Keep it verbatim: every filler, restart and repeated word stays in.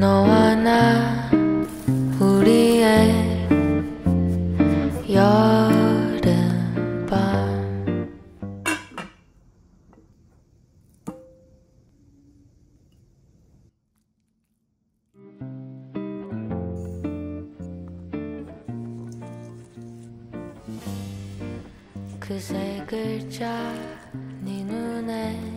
너와 나 우리의 여름밤. 그 세 글자 네 눈에